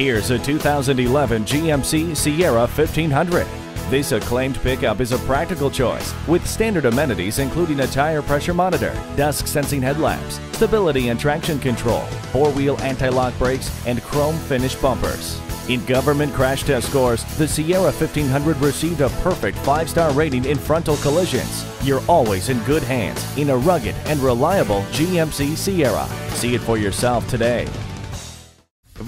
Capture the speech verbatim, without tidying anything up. Here's a two thousand eleven G M C Sierra fifteen hundred. This acclaimed pickup is a practical choice with standard amenities including a tire pressure monitor, dusk sensing headlamps, stability and traction control, four-wheel anti-lock brakes, and chrome finish bumpers. In government crash test scores, the Sierra fifteen hundred received a perfect five-star rating in frontal collisions. You're always in good hands in a rugged and reliable G M C Sierra. See it for yourself today.